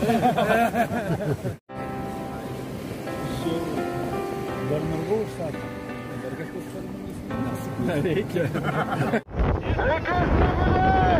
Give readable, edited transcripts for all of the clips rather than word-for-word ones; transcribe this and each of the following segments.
Dar narvau užsakė. Dar kažkas šarmanis nereikia. Reikas nebūdai!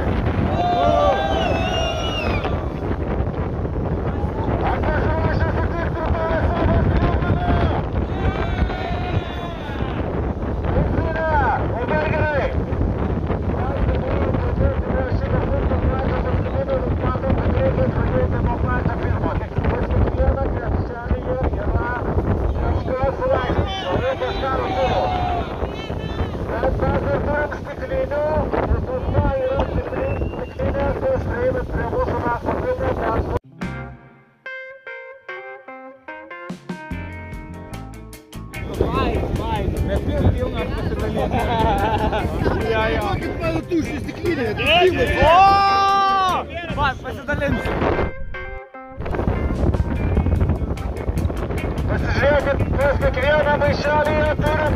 Pasižiūrėkit, kas kiekvieną maišelį turi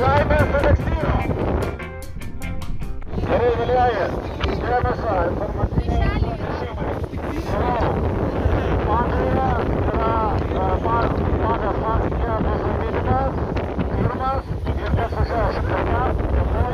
laimės eleksyro. Gerai, vėliai, dėmesio informaciniai pranešimai. Pagrindinė yra pagal faktinė bus įvykdytas, pirmas ir nesužiaušęs kartas, ir visur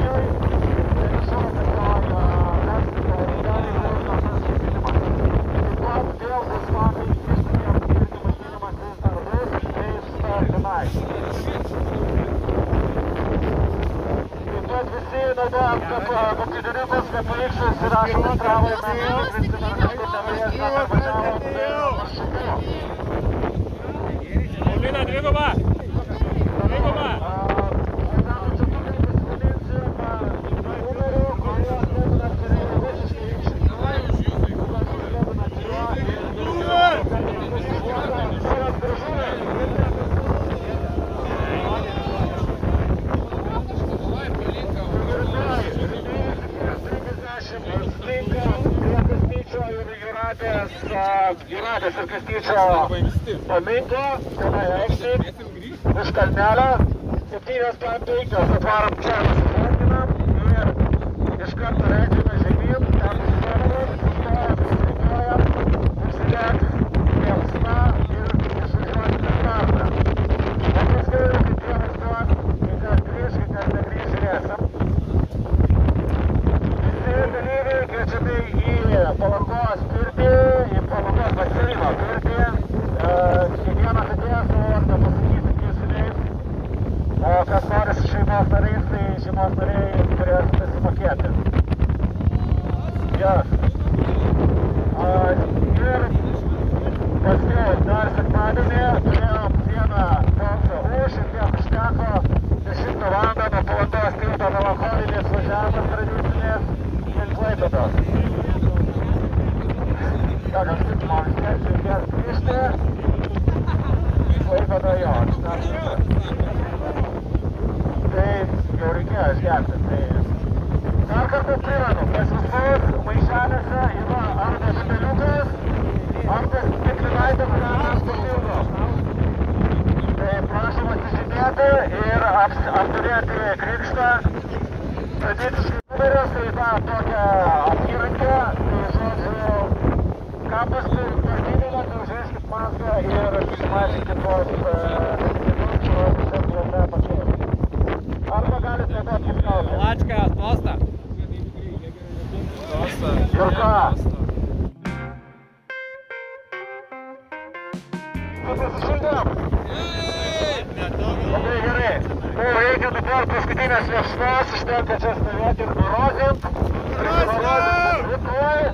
Jūratės ir Kastyčio paminklą, kada eikti iš kalnelio, 7.5, atvarom čia įsitvarkinam ir iš karto leidžiame žemyn, ten įsitvarkinam, įsitvarkinam, užsidėk vėlsna ir išvažiuoti į kartą. Bet viskai yra kiekvienas duot, kad grįžkite ar negrįžėsim. Visi dalyviai kviečiami į Palangos pirtį, Palangos basirino pirtį, kiekvienas atėjęs, aš nepasakysiu, kiesileis, kas nori su šeimos nariais, tai šeimos nariai turės pasimokėti. Ir paskui dar sekmadienį turėjom vieną tausą už ir jiems užteko 10 valandą nuo Palangos tilto melancholinės važiavimas tradicinės ir Klaipėdos. Так, а тут мальчик, ребят, крышка. Только дает. Ты, Георгия, ребята, ты. Каркарту прираду, посвящает, мышаляся, его Ардаш Пелюкас, Ардаш Пеклинайтов и Ардаш Путилов. Ты, прошу вас, ребята, и авториаты Крикшта, традиционные выборы, и там только обхирки, и жодже Kampusų partinimą, Turžėskis maską ir išmažinti tos kitos centruose pakėlė. Arba galite duoti įskauti. Lačka, tosta. Tosta. Jurka. Tu pasišildėm? Labai gerai. Tai reikia dabar paskutinės lėšnos, ištenka čia stovėti ir nurožint. Nurožint rytoj. Hey!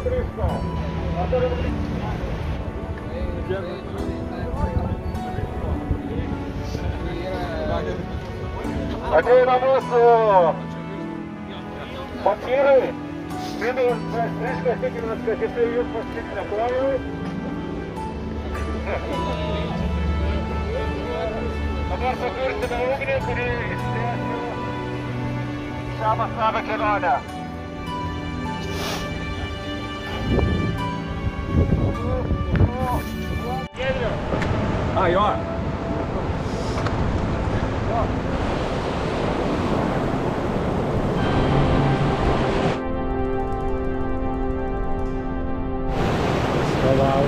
Ateina mūsų patyrai, Vilnius Riškas Tikinas, kad jisai jūs pasitiknekojau. Dabar sukursime ugnį, kurį išsiesiu šią masavę kelionę. Ah, you are? Hello.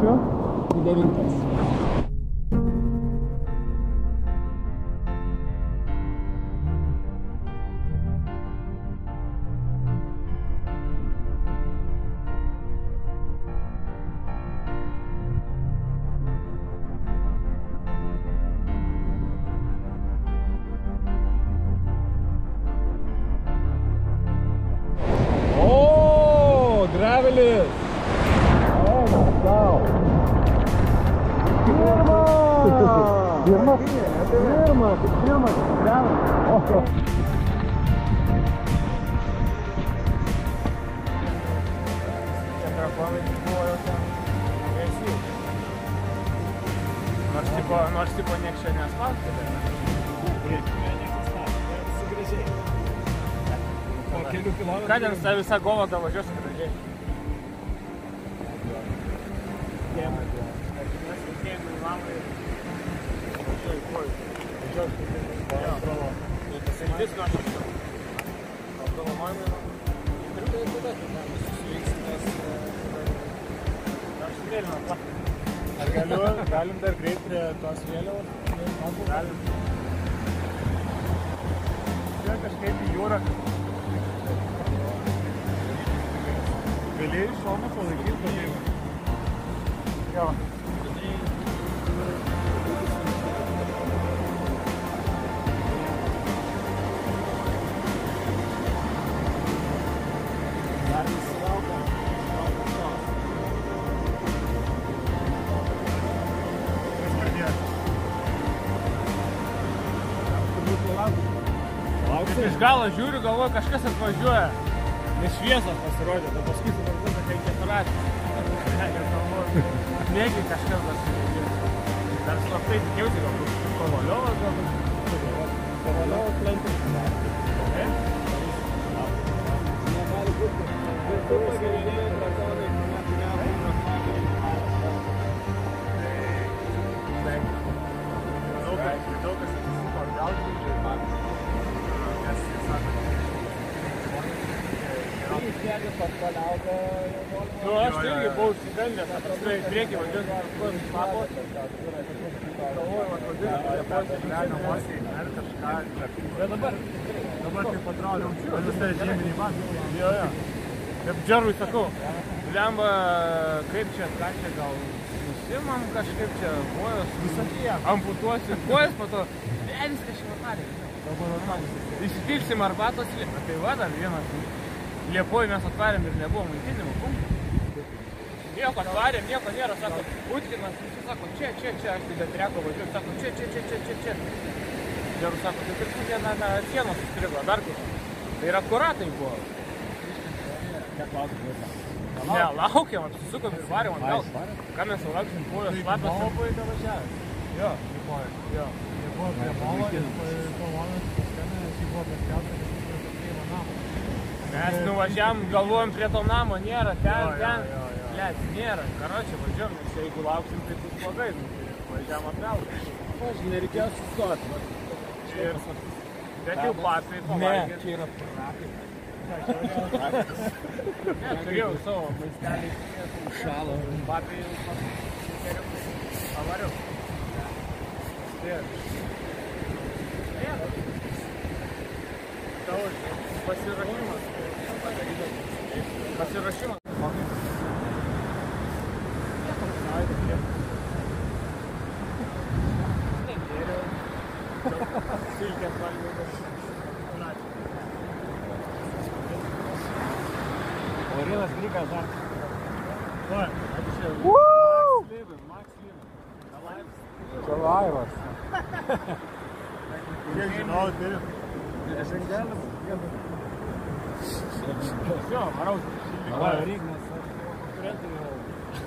rugpjūčio 9. Nors tipo nieks čia nespakti, tai ne? Po kelių kilometrų. Ką ten visą golą davažiuosi gražiai? Dėmai. Mes veikėjame į langą ir važiuoju kojų. Ar galim dar greit prie tos vėliavos? Galim. Čia kažkaip į jūrą. Galėjai iš šono palaikyti dalykų. Jo. Iš galo žiūriu, galvoju, kažkas atvažiuoja. Nes šviesos pasirodė, bet paskui suprantu, kad reikia ratis. Negi kažkas pasirodė. Dar slaptai tikėjausi, galbūt Kovaliovas galbūt. Kovaliovas lentis. Negali būti. Daugas atsisuko atgal, čia man. Nu, aš irgi buvau užsikandęs, apskrai į priekį važiuoju, kur papoti. Galvoju, kodėl Lietuvos gyvenio masiai ir kažką. Bet dabar taip atrauliau, kad visai žeminiai masiai. Jo, jo. Taip džerui sakau, lemba, kaip čia, ką čia gal nusimam kažkaip čia, kojos, amputuosim, kojos po to, viskas šiuo atveju. Įsipilsim arbatos, tai va dar vienas. Liepoj mes atvarėm ir nebuvo maitinimo punktų. Nieko atvarėm, nieko nėra, sako, Utkinas, visi sako, čia, aš tai datreko važiuoju, sako, čia. Geru sako, tai pirkų viena sienos sustrigo, dar kur. Tai yra kuratai buvo. Ne, laukiam, apsisukom ir varėm atgal. Ką mes jau lauksim, buvo šlapas. Buvo įdavažiavęs. Jo, jo. Buvo prie polo ir kolonas paskambino, nes jį buvo paskelbta, kad jis prie to prieimo namo. Mes nuvažiavom, galvojom, prie to namo nėra, ten, lėt, nėra. Karočią važiuom, nes jeigu lauksim, tai bus blogai, važiavom atgal. Aš nereikėjo sustoti. Bet jau Papė pavalgė. Ne, čia yra Papė. Ne, turėjau savo maistelį. Šalo. Papė jau pavariau. Pasirašymas. Orinas Grikas dar. Čia laivas. Kiek žinau, tai žingelis. Jo, varaus. Rygnas.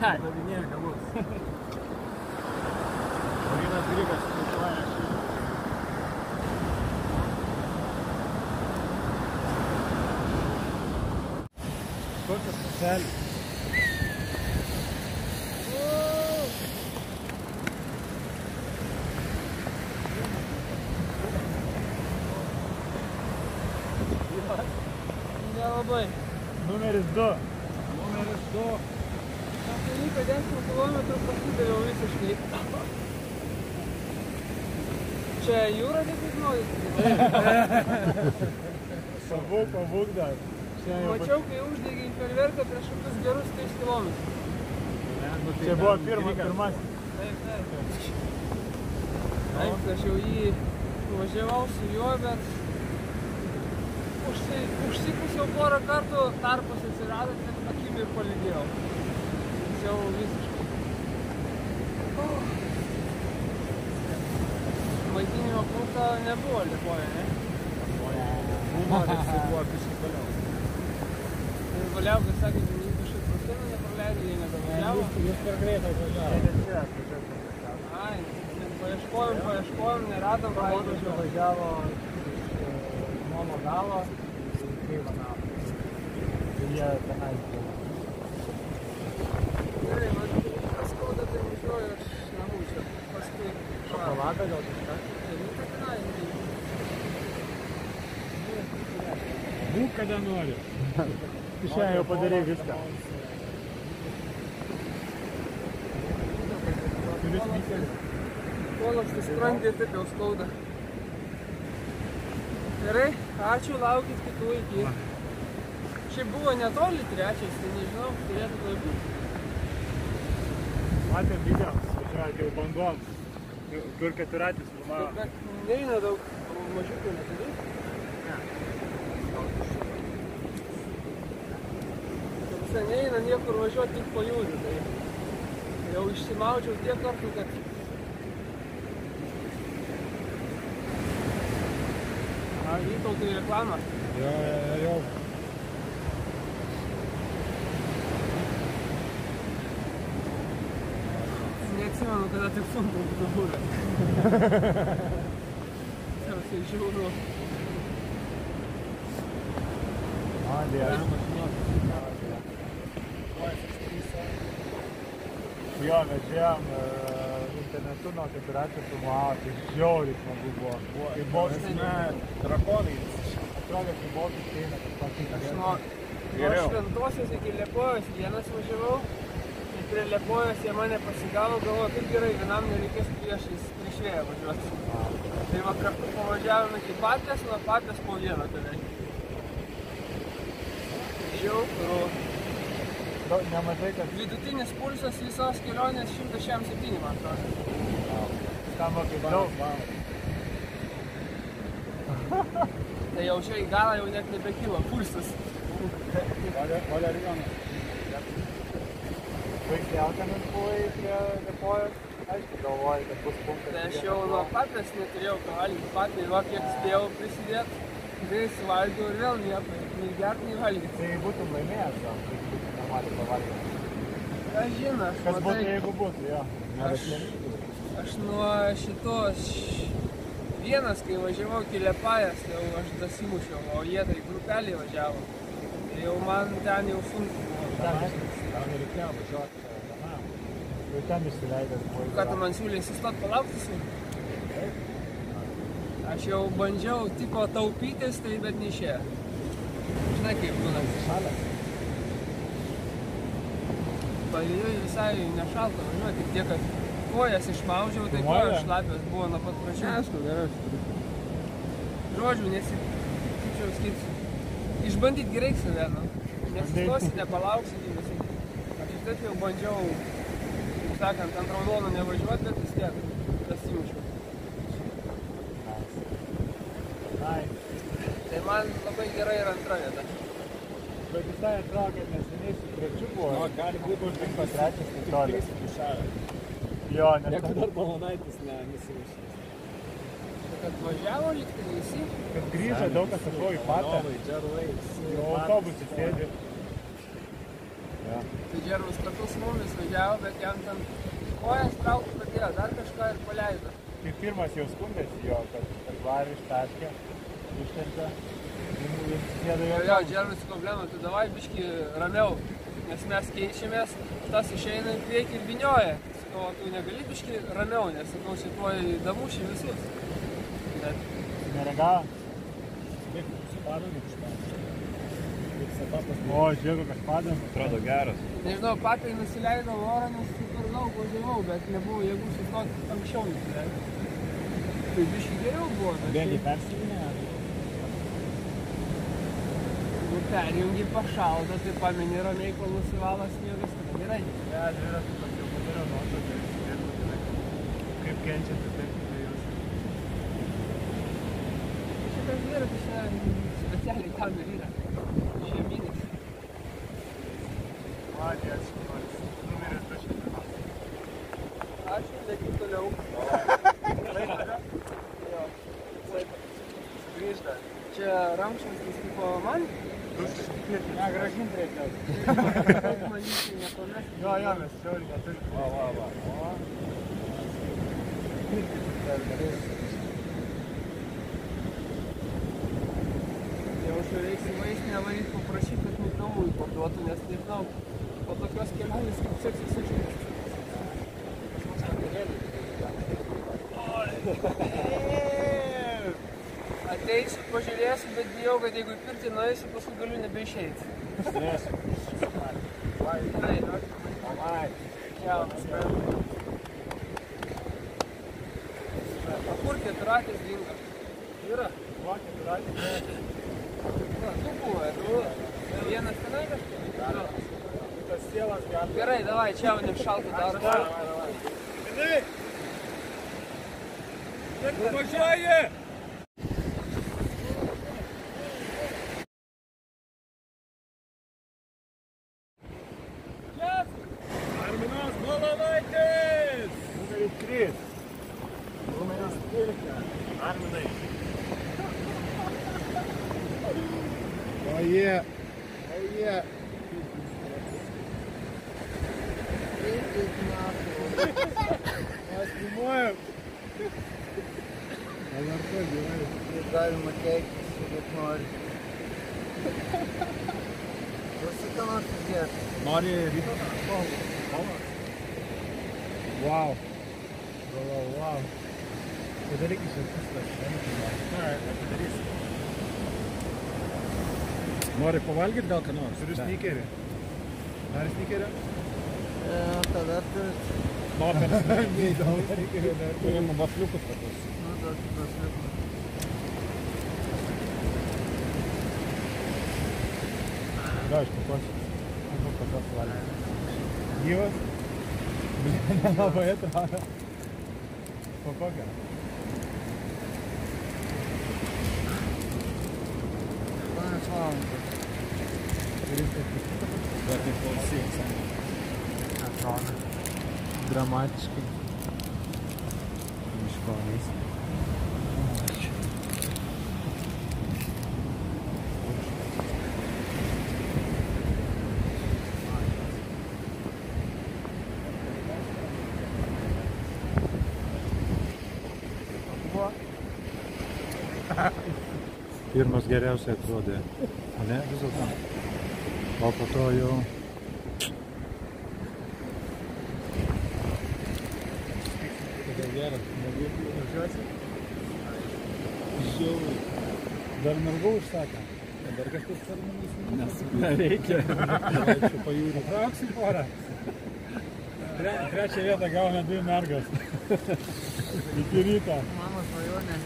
Davinėlį galus. Arminas Balanaitis. Kokias paselį. Numeris 2. Apie 10 kilometrų pasidariau visiškai. Čia jūra tik nori. Savuk, pavuk dar. Mačiau, kai uždegė ferverką prieš kokius gerus 3 kilometrus. Čia buvo pirmas. Taip, taip. Aš jau jį važiavau su juo, bet užsikusiau porą kartų, tarpas atsirado, ten akim ir palydėjau. Jis jau visiškai. Maitinimo punkto nebuvo Lietuvoje, ne? Buvo, nes jis buvo kažkaip valiau. Valiau, kad sakė, kad jis kažkaip prasėmė nepraleidė, jie nepraleidavo. Jis per greitai važiavo. Ai, paieškojom, neradom. Jis važiavo iš Mono galo ir Kreivo namo. Ir jie tenai buvo. Gerai, man skauda, tai važiuoju aš namų čia. Paskui šokoladą gal kažką? Čia tenai įdėjau. Būk kada nori. Šią jau padarėjai viską. Kuris vytelė? Kolas tai skrandė, taip jau skauda. Gerai, ačiū, laukit kitų iki. Šiaip buvo netoli trečiais, tai nežinau, turėtų tai būti. Matėm video, jau bangom, kur keturatys filmavo. Bet neina daug mažiukų neturi. Neįna niekur važiuoti, tik pajūdį, tai jau išsimaudžiau tiek kartų, kad Vytautai reklamą. Jau. Neatsimenu, kada tik sunku būtų būrė. Tarsiai žiauru. Jo, vežėjom internetu nuo keturračių filmavo, tai žiauriai smagu buvo. Kai bosime drakonai, atrodo, kai bosime teina kažkokį kažką. Nuo Šventosios iki Liepojos vienas važiavau, ir prie Liepojos jie mane pasigavo, galvoju, kaip gerai, vienam nereikės prieš vėją važiuoti. Tai va kartu pavažiavome iki Papės, nuo Papės po vieną beveik. Žiauru. Vidutinis pulsas visos kelionės 167, man atrodo. Skamba kaip daug, mano. Tai jau šiai galą jau net nebekyla pulsas. Olė Rijonas. Vaikti alkanas buvai prie Liepojos? Aišku, galvoji, kad bus punktas. Tai aš jau nuo Papės neturėjau ką valgyti. Papė, va, kiek spėjau prisidėti. Tai suvalgiau ir vėl nieko. Nei gert, nei valgyti. Tai būtum laimėjęs, gal? Aš žinau, aš matai, aš nuo šitos vienas, kai važiavau iki Liepajos, jau aš dasimušiau, o jie tai grupeliai važiavo, tai jau man ten jau sunku buvo. Ten nereikėjo važiuoti, jau ten išsileidęs buvo. Ką tu man siūlėjai sustot palaukti su? Aš jau bandžiau tipo taupytis, tai bet neišėjo. Žinai kaip būna. Šalės? Pavyzdžiui visai nešalta važiuoju, tik tiek, kad kojas išmaužiau, tai kojas šlapės buvo nuo pat prašio. Aišku, gerai, aš turiu. Žodžiu, nesitikčiau skirsiu. Išbandyt gerai save, nu. Nesistosi, nepalauksi, gyvesi. Aš iš taip jau bandžiau, kaip sakant, ant raudono nevažiuoti, bet vis tiek. Tas įmušiau. Tai man labai gerai yra antra vieta. Bet visai atrodo, kad neseniai su trečiu buvo. O, gali būti uždinkto trečias, tai toli. Tik trys įkišavę. Jo, nes... Jeigu dar Balanaitis nesimušęs. Kad važiavo likti visi? Kad grįžo daug kas atko į Patą. Jau autobusį sėdė. Tai Džervus kartu su mumis važiavo, bet jam ten kojas traukti padėjo, dar kažką ir paleido. Tai pirmas jau skundėsi jo, kad varį ištaškė, ištarkė. Jo, Džervis problemą, tu davai biškį ramiau, nes mes keičiamės, tas išeina į priekį ir vinioja. Sakau, tu negali biškį ramiau, nes sakau, šituoji damušį visus. Neregavo? Taip, visi parodė iš parodė. O, žiūrėk, kas padėm. Atrodo geras. Nežinau, Papė nusileido orą, nes super daug važiavau, bet nebuvo jėgų sustoti anksčiau nusileido. Tai biškai geriau buvo. Bėgi persiginė? Nu, perjungi pašaldo, tai pameni ramiai, kol nusivalo sniegas, tai gerai. Ja, žiūrėk, kad jau padėra nuotraukai. Kaip kenčia, tai taip. Šitas vyras išėjo specialiai tam ir yra. Žemynis. Vadės, vadės. Numeris 200. Aš jau lėkiu toliau. Laipate? Jo. Laipate. Grįžta. Čia ramščiams įskipo man? Ne, gražint reikia. Kaip manyčiai nepamesti? Jo, jo, mes jau ir neturime. Va, va, va. Jau šiuo reiks į vaistinę varyti paprašyti, kad neįdomų įparduotų, nes nežinau. Po tokios kelionės kaip seksis išmėgti. Ateisiu, pažiūrėsiu, bet bijau, kad jeigu pirti nueisiu, paskui galiu nebeišeiti. Stresiu. Vai, vai. Jaunas, vai. O kur keturatės dinga? Yra? Va, keturatės. Va, tu buvo, tu. Vienas tenai kažkas? Tas sielas gali. Gerai, davai, čia jau nešaltų daro. Gerai. Uvažiuoji! Arminas Balanaitis! Numeris 3. Numeris 4. Arminai. Oje! Oje! Mes filmuojam! Galima keiktis, kaip nori. Pasiką nors įdėti. Nori ryto? Wow. Wow. Padaryk iš viską šventymą. Padarysiu. Nori pavalgyti gal ką nors? Turiu snikerį. Nori snikerį? Tada turiu. Turime vafliukus tokius. Nu, tokius vafliukus. Да, что хочется. Гивас? Блин, она поэта. Попака. Драматически. Мешка есть. Pirmas geriausiai atrodė, o ne vis dėlto. O po to jau... Tada geras, negirti, važiuosi? Žiauri. Dar mergau užsakė. Dar kažkas tarnumės nesuprė. Nereikia. Ačiū pajūrį. Trauksim porą. Trečią vietą gavome 2 mergas. Iki ryto. Mama svajonė.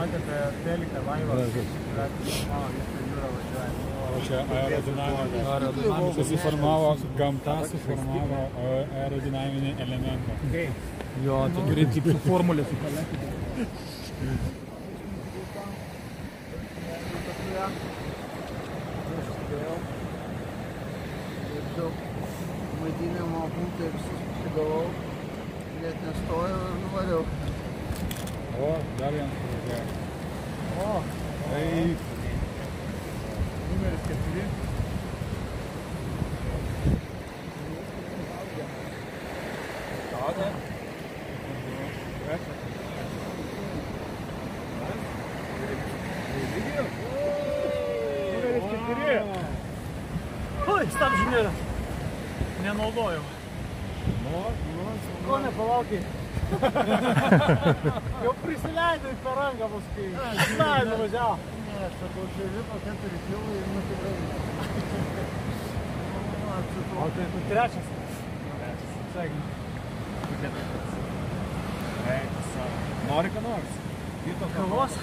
Matėte teliką laivą, yra suformavo visą jūrą važiuojant. O čia aerodinamika. Susiformavo, gamta suformavo aerodinaminį elementą. Kaip? Jo, tu turi kaip su formulė sukalėti. Ir daug vaidinimo būtai visus pasigavau, net nestojau ir nuvariau. O, dar vienas. O, taip. Numeris 4. Tada. Numeris 4. Oi, stabdžių nėra. Nenaudojau. Ko nepalaukiai? Jau prisileidai per rangą bus, kai žinai nuvažiavo. Ne, aš sakau, čia vipo 4 kilų ir nu tikrai. O tai tu trečias? Trečias. Sveikinis. Nori ką nors? Kito kavos?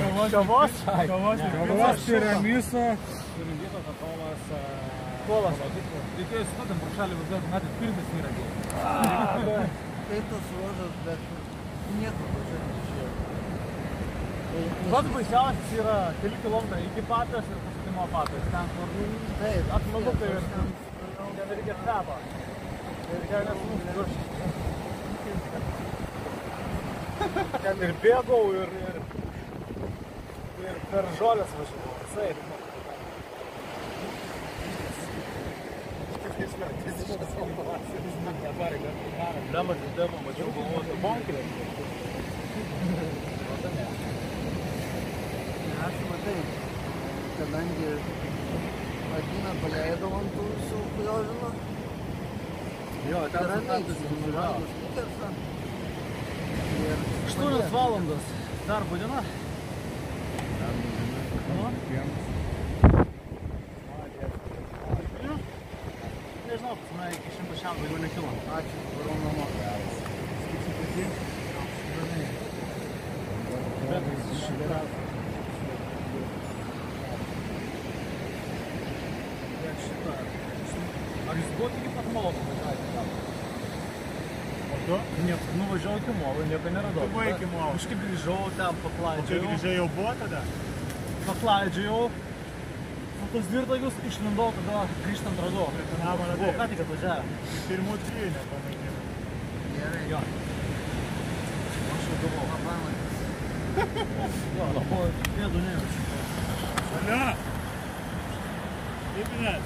Kavos? Kavos tiramiso. Turimito katolas. Kolas. Reikėjo įsituotam prašalį važiuoti, matėt, pirmas įragė. Kaitas ruožas, bet nieko pažiūrėjau išėjau. Pats baisiausias yra keli kilometrai iki Papės ir pasitimo Papės. Ten, kur atmalukai ir ten reikia trepą. Ir ten nesmūs duši. Ten ir bėgau, ir per žolės važiavau. Visai. Dabar dėmą mačiau galvoti bonkį. Aš matai, kadangi Martyną paleidau ant tų visų kliožino. Jo, ten rantus įsivažiavo. 8 valandos darbo diena. Darbo diena. Nežinau, pas mane iki 100 daugiau nekilo. Ačiū, varau namo. Skipsiu pati. Bet šitą. Bet šitą. Ar jūs buvote iki pat Molovo važiavę? O tu? Ne, nuvažiavau iki Molovo, nieko neradau. Tu buvai iki Molovo. Kažkaip grįžau ten, paklaidžiau. O kai grįžai jau buvo tada? Paklaidžiau. Tos dvirtagius išlindau, tada grįžtant radau. Buvo ką tik atvažiavę. Pirmų 3 nepamėgėjau. Gerai. Jo. Aš jau galvau. Labamai. Jo, po pėdų nejaučiu. Alio! Įpinės.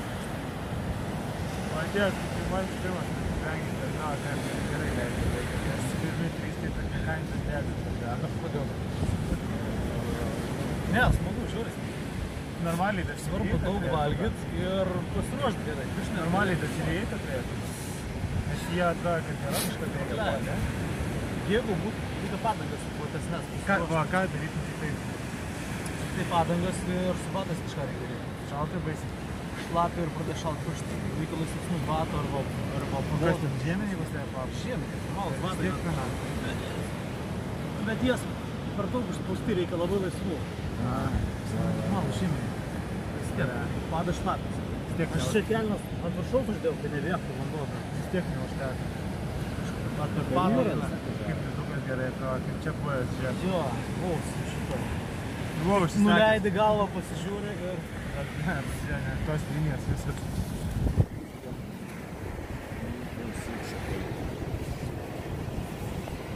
Matės, kaip man pirmas, vengi, bet na, ten gerai leidžiu laiką. Nes pirmi 3, tai tokia kainų dėdžiu. Kodėl? Ne, smagu, žiūrės. Normaliai dar svarbu daug valgyt ir pasiruošti gerai. Iš normaliai dar įreitą turėtų. Aš jie atrodo, kad nėra kažką galvoja. Jeigu būtų padangas su platesnės. Va, ką daryti tik taip? Tai padangas ir su batas kažką reikia. Šaltai baisiai. Šlapia ir pradė šalt pirštį. Reikia laisvesnių batų arba pagauti. Žiemenį pasitėjo? Žiemenį, normalus batai. Bet jas per daug išspausti reikia labai laisvų. Malų šimai. Padas šlatas. Aš čia kelnos ant viršaus uždėjau, tai nevėktų vanduo. Vis tiek neužteko. Per padą. Kaip vidukas gerai atrodo, kaip čia buojas žiūrėt. Jo, buvau su šito. Buvau užsisekęs. Nuleidi galvą, pasižiūrė ir... Ne, ne, tos linijos visas.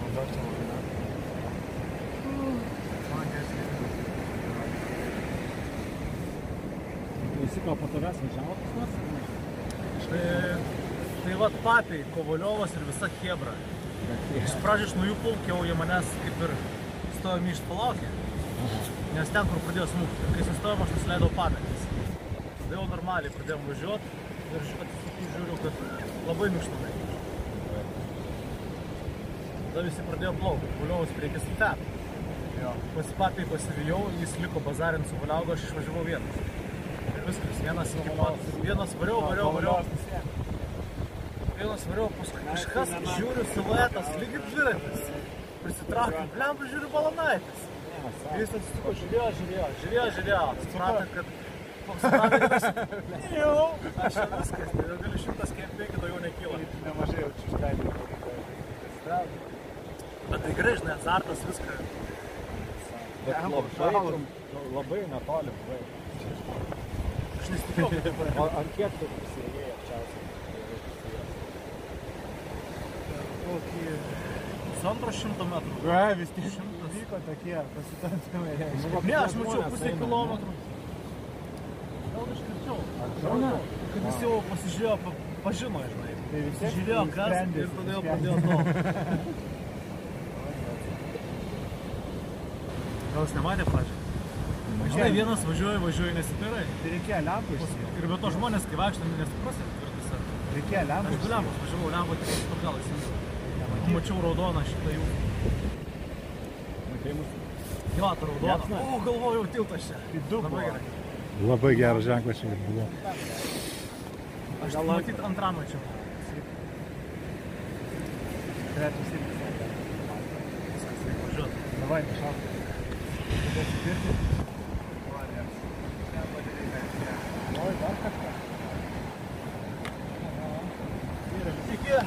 O dar čia labai. Visi ką po tavęs važiavo pas nors? Tai vat Papė, Kovaliovas ir visa chebra. Iš pradžių aš nuo jų plaukiau, jie manęs kaip ir stojami išpalaukė. Nes ten, kur pradėjo smūkti. Kai sustojom, aš nusileidau padangas. Tada jau normaliai pradėjom važiuoti ir atsisukį žiūriu, kad labai mišlumai. Tada visi pradėjo plaukti. Kovaliovas priekis į ten. Pasipapė pasivijau, jis liko bazarint su Valiaugo, aš išvažiavau vienas. Ir viskas, vienas iki pat. Vienas variau, paskui kažkas žiūriu siluetas, lygiai dviratis. Prisitraukiu, blemba žiūriu Balanaitis. Jis atsitiko, žiūrėjo. Supratė, kad jau, aš jau viskas, jau galiu 105 daugiau nekyla. Nemažai jaučiu štai. Bet tai gerai, žinai, azartas viską. Labai netoli buvai. Aš nesitikau. Ar kiek tu prisirėjai apčiausiai? Kokį... Pusantro 100 metrų. Gai, vis tiek šimtas. Vyko tokie pasitantimai. Ne, aš mačiau pusę kilometrų. Gal aš karčiau. Ar ne? Kad jis jau pasižiūrėjo, pažino, žinai. Žiūrėjo kas ir tada jau pradėjo daug. Gal jis nematė pradžią? Žinai, vienas važiuoja, nesipirai. Tai reikėjo lempų išsipirai. Ir be to žmonės, kai vaikštami, nesiprasė tvirtose. Reikėjo lempų išsipirai. Aš du lempus važiavau, lempų tik iš to gal įsimėjau. mačiau raudoną šitą jau. Matei mūsų? Jo, ta raudona. O, galvojau, tiltas čia. Tai du buvo. Labai geras ženklas čia buvo. Aš matyt antrą mačiau. Trečias irgi. Давай, пожалуйста. Ой, да, как-то. Тихо.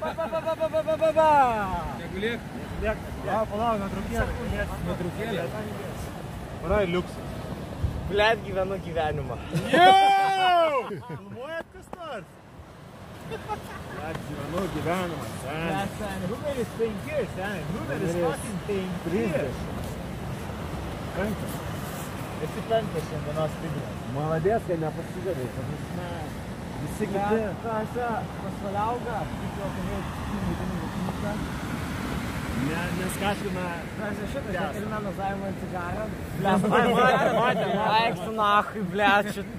Ба-ба-ба-ба-ба-ба-ба-ба! Лек, лек. А, палау, на друкелį. На drukelį. Parai, liuks. Blet, gyvenu gyvenimą. Filmuojat kas nors? Blet, gyvenu gyvenimą, seniai. Seniai, numeris 5, seniai. Numeris fucking 5. 5. Esi 5 šiandienos video. Maladės, kai nepasidavai. Visi kiti. Kasa, pasvaliauga. Kaip jau kalėjau. Neskaškime. Aš šitą Katerina Nazavimą ant cigarą. Blet, matė. Aikstu nachai, blet, šitą.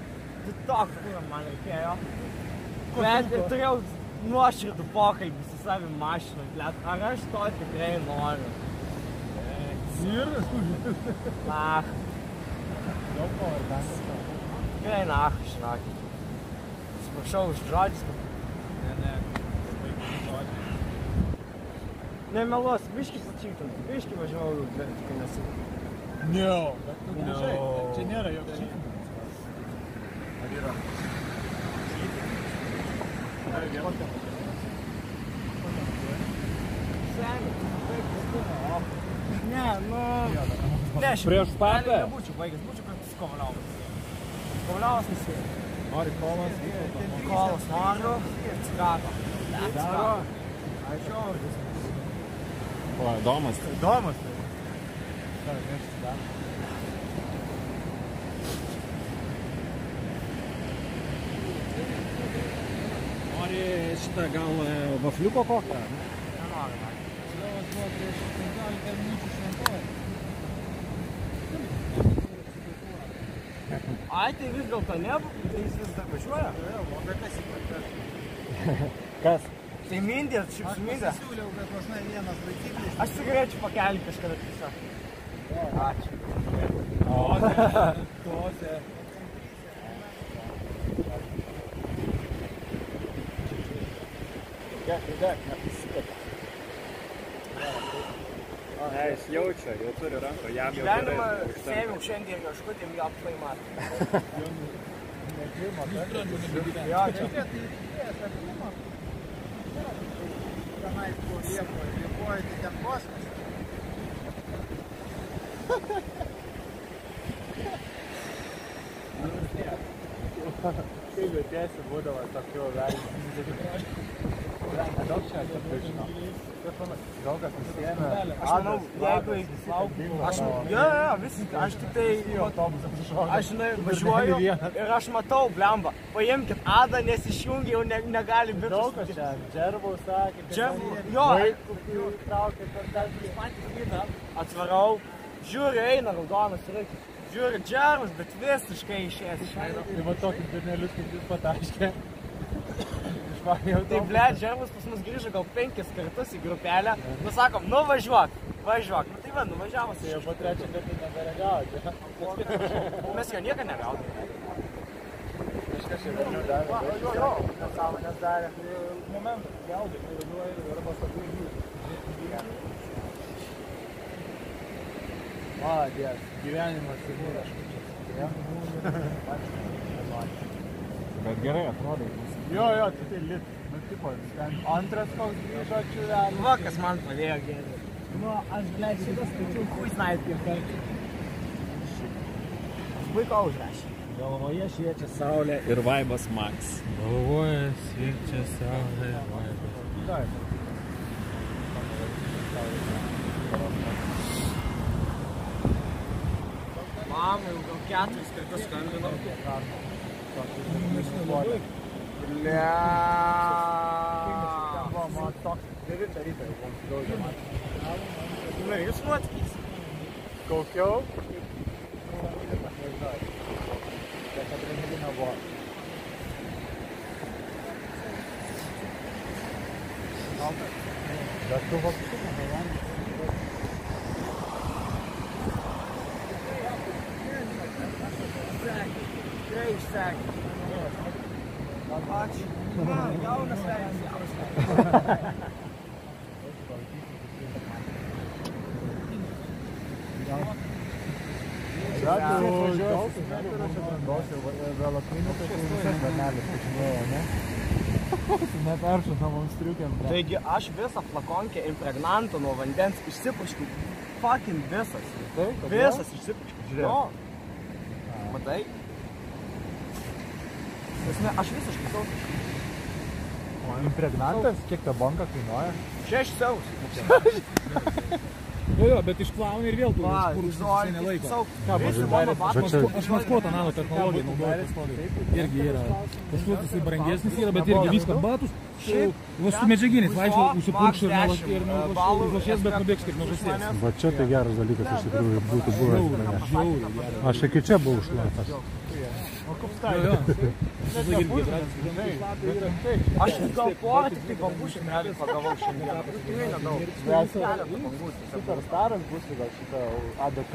Tai toks, kur man reikėjo. Bet ir turėjau nuoširdų pokalbį su savim mašinom, blet. Ar aš to tikrai noriu? Sirnas užduotis. Nach. Jau pavardas. Tikrai nach, žinokit. Atsiprašau už žodžius. Ne. Nemelos, biškis atsirktum. Biškį važiavau, bet tik nesu. Ne. Čia nėra jokio čirkimo. Yra. Ne, prieš Papę. Nebūčiau baigęs, būčiau kaip Skovaliaus. Skovaliaus nesėjo. Nori kolos? Kolos noriu ir cigato. Daro. Ačiū. O, įdomas. Įdomas. Dar vienas cigato. Šitą gal vafliuko kokią? Nenori, man. Sliovas buvo prieš 15 minučių šventuoju. Ai, tai vis dėlto nebūtų, tai jis vis dar važiuoja? O kad kas įpratė? Kas? Tai mindės, šiaip su mindės. Aš pasiūliau, kad važnai vienas laikyklis. Aš cigarečių pakelį kažkada tiesiog. Ačiū. Tose. Dėk, nepasikėta. Jis jaučia, jau turi ranko, jam jau gerai. Gyvenimą sėmiau šiandien kažkutėm jo apklaimatą. Neklimat, ne? Jo, čia. Tai reikės apklimat. Tenai buvo Liepoje, Liepoje tai ten kosmose. Kaip jautiesi būdavo tokiu velniu? Daug čia atsiprašinau. Daugas nusiemė. Aš tik tai važiuoju ir aš matau, blemba. Paimkit adą, nes išjungi jau negali bitus. Daugas čia. Džervau sakė. Džervau. Jo. Atsvarau. Žiūri, eina raudonas reikis. Žiūri, džervus, bet visiškai išės. Tai va tokius durnelius, kaip jis pataškė. Tai blėt, žervus pas mus grįžo gal 5 kartus į grupelę. Nu sakom, nu važiuok, važiuok. Nu tai va, nuvažiavus. Tai jau po trečią kartą neberegavote. Mes jo nieko negaudome. Kažkas jau vėliau davė. Jo, nesąmonės davė. Momentas, gaudė, kai važiuoja arba sakui jų. O, dės, gyvenimas įgūra. Bet gerai atrodo. Jo, tu tai lit. Nu, tipo, antras koks grįžo čiūvelį. Va, kas man padėjo gėdė. Nu, aš blėt šitas skaičiau kuisnais kaip kartį. Aš vaiko užrašė. Galvoje šviečia saulė ir vaibas Max. Galvoje šviečia saulė ir vaibas Max. Mamai, gal 4 kartus skambinau. Jūs nuotkis? Kaukiau? pagrindinio borto. Bet tu vapsu negalvojai. Taigi aš visą flakonkę impregnantą nuo vandens išsipuškiu. Fucking visas. Visas išsipuškiu. Žiūrėjau. Matai? Aš visiškai sausiu. Impregnantas? Kiek ta banka kainuoja? 6 eurų. Jo, bet išplauni ir vėl tu užkurus nelaiko. Aš maskuotą nano technologiją naudoju. Irgi yra. Kažkoks jisai brangesnis yra, bet irgi viską batus. Va su medžiaginiais laiškiai užsipurkščiu ir užvašės, bet nubėgs kaip nužasės. Va čia tai geras dalykas iš tikrųjų būtų buvęs. Aš iki čia buvau šlapas. O koks tai yra? Aš gal porą tik tai bambušį realiai pagavau šiandien. Tikrai nedaug. Superstaras bus gal šitą ADK.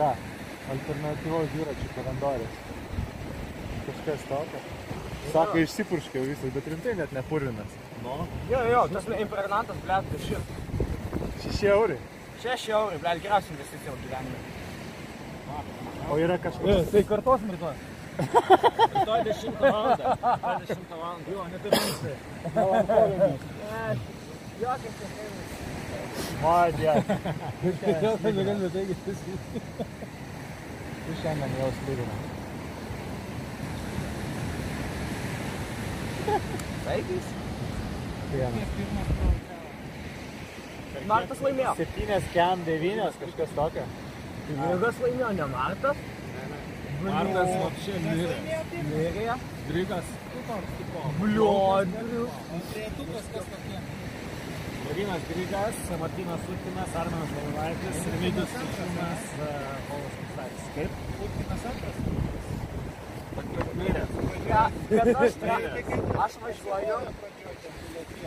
Alternatyvos dviračių kalendorius. Kažkas tokio. Sako, išsipurškiau visai, bet rimtai net nepurvinas. Jo, tas impregnantas, blėt, tai šit. 6 eurų. 6 eurų, blėt, geriausiai investicijau gyvenime. O yra kažkas... Tai kartosim rytoj. Rytoj 10 valandą. Rytoj 10 valandą. Jo, ne taip mūsų. Jokas neįsimus. O, dėk. Dėl tai negalime taigi visi. Tu šiandien jau spirime. Taigis? Martas laimėjo. 7, 9, kažkas tokio. Drigas laimėjo, ne Martas? Martas vapšė mirė. Mirė? Drigas. Bliot. Tretukas kas tokie. Arminas Drigas, Martynas Utkinas, Arminas Balanaitis, Vaidas Dabrilas, Vaidas Kasteckas. Kaip? Utkinas antras? Mirė. Bet aš važiuoju.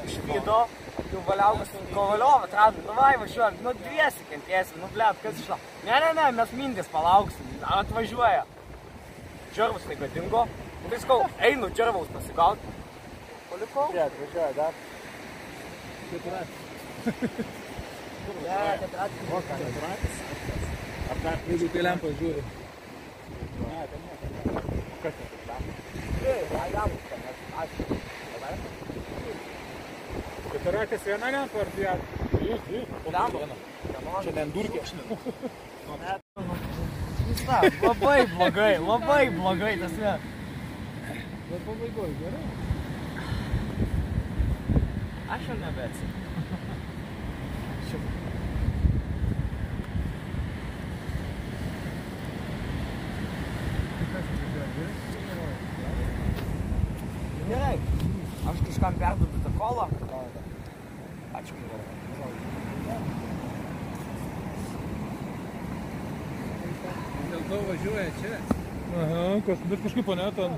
Išvydo, jau valiaukas Kovaliovą atrado, nu vai važiuojam, nu dviesi kentėsim, nu blėt, kas išla. Ne, mes mindės palauksim, atvažiuoja. Džervus tai gadingo, tai skau, einu džervaus pasigauti. Palikau? Ne, atvažiuoja dar. Keturatį. Ne, keturatį. O, ką? Keturatį? Ar dar jeigu tai lempą žiūri? Ne, tai ne, tai ne. Kas ne, tai lempą? Tai, tai lempą, tai ne, ačiū. Keturatės viena lempą ar dvi atvejai? Lempą. Čia nendurkė. Labai blogai tas ne. Bet pabaigoj gerai. Aš jau nebeatsipau. Šiaip. Gerai. Aš kažkam perduodu tą kolą. Ačiū kaip galvoju. Dėl to važiuoja čia. Aha, bet kažkaip o ne ten.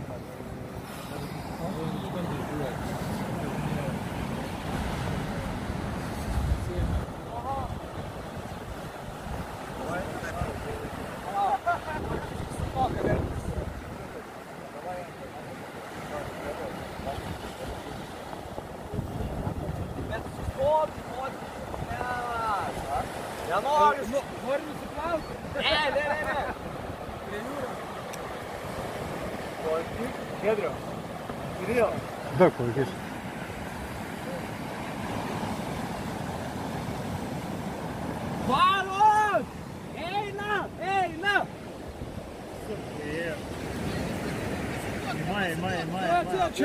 Čia.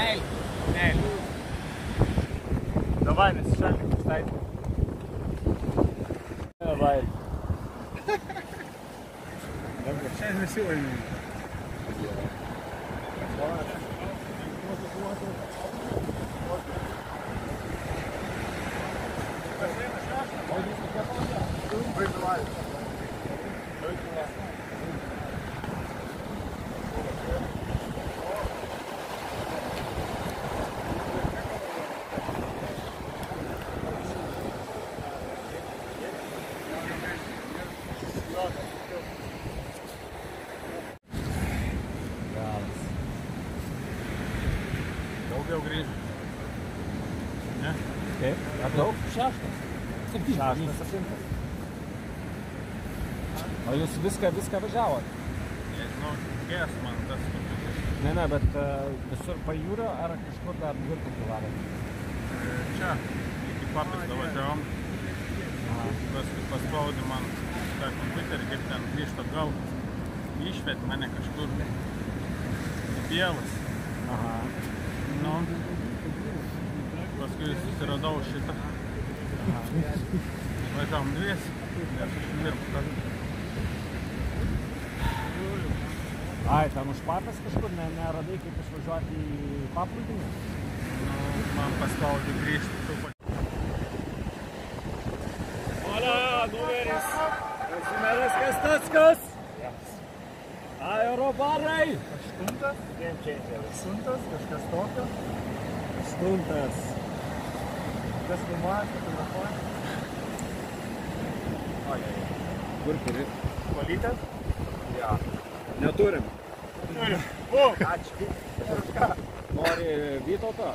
Neil. Davai, nesišalink, staiti. Davai. Šiandien visi laimėjai. Oi, viskas, ką pavadė? Baigdavai. spėjau grįžti. Taip, ar daug? Šeštas. Šeštas, septintas. O jūs viską važiavot? Nežinau, kės man tas turbūt. Ne, bet visur pajūrio ar kažkur dar dvirtų kilometrų? Čia, iki Papės davažiavom. Paskui paspaudė man tą kompiuterį, kaip ten grįžto gal. Išvietė mane kažkur į pievas. Nu, paskui susiradau šitą. Važiavom dviesi, nes aš dirbu kartu. Ai, ten už Papės kažkur neradai, kaip išvažiuoti į paplūdimį? Nu, man paspaudė grįžti taip pat. Numeris Kazimieras Kasteckas. Aerobarai. Aštuntas. Aštuntas, kažkas tokio. Aštuntas. Kas numatė, telefonė? Kur kuri? Valytės? Ja. Neturim. Turim. O, ačiū. Ir ką? Nori Vytautą?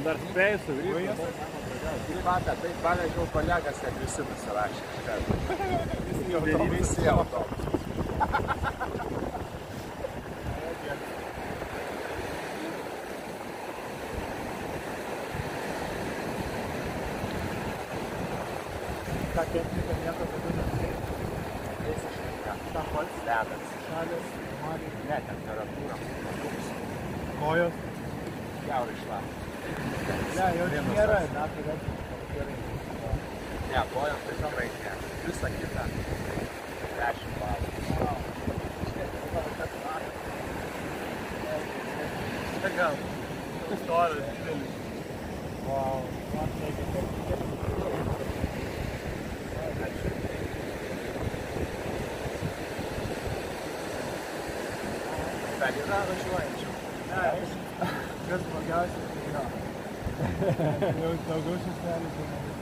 Dar spėjusiu, grįžtu. Matą, taip pavežiau kolegas, kad visi nusirašė. Visi jau to. Ką kenti, kad nieko tadu nesėti? Visiškai, kad tam pats ledas. Šalės, nori, ne temperatūra. Kojos? Kiaurai šlamas. Ne, jau nėra, natai vėtų gerai. Ne, kojom tai žomai ne, visą kitą. 10 valandų. Štai gal, istorija didelis. Wow, man reikia kartu. Ačiū. Bet yra važiuojančių. Ne, kas blogiausiai. Jau daugiau šistelį.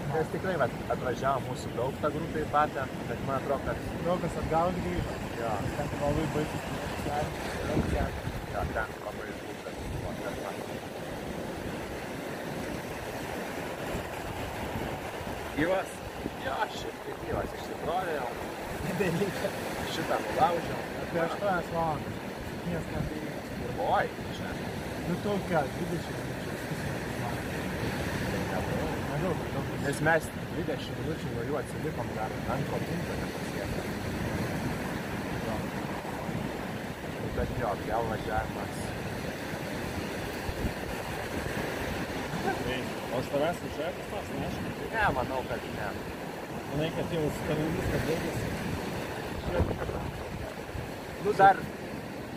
Mes tikrai atvažiavo mūsų daug tą grupę į Patę, bet man atrodo, kad daug kas atgal grįžo. Jo. Ten labai baigis šistelį. Jo, ten labai būtas. Gyvas? Jo, šiaip kaip gyvas. Išsikrovėjau. Nebelyka. Šitą nulaužiau. Apie 8 valandas. Nes nebelyka. Oi, čia. Nu tokia, 20. Nes mes 20 minučių nuo jų atsilikom dar ant komunką nepasiekom. Bet jo, jau važiavimas. O aš tavęs važiuoja kas pas, neaišku? Ne, manau, kad ne. Manai, kad jau skalūnus padėgėsi? Nu dar,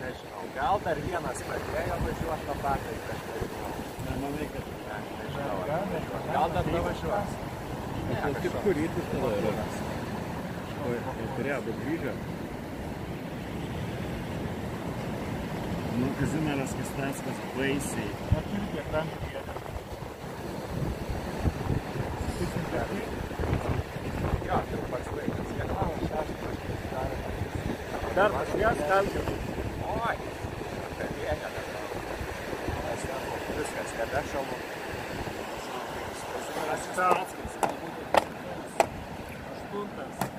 nežinau, gal dar vienas padėjo važiuot tą patį kažką. Nemanai, kad gal dar pravažiuos. Kaip kurytis tada yra? Kai turėjo būt grįžę. Nu, Kazimieras Kasteckas baisiai. Ar turi kiek tam vietą? Jo, jau pats laikas. Kanalas 6. Dar pašvies tam jau. Oi, per vieną dar. Viskas, kada šalbu. Aštuntas.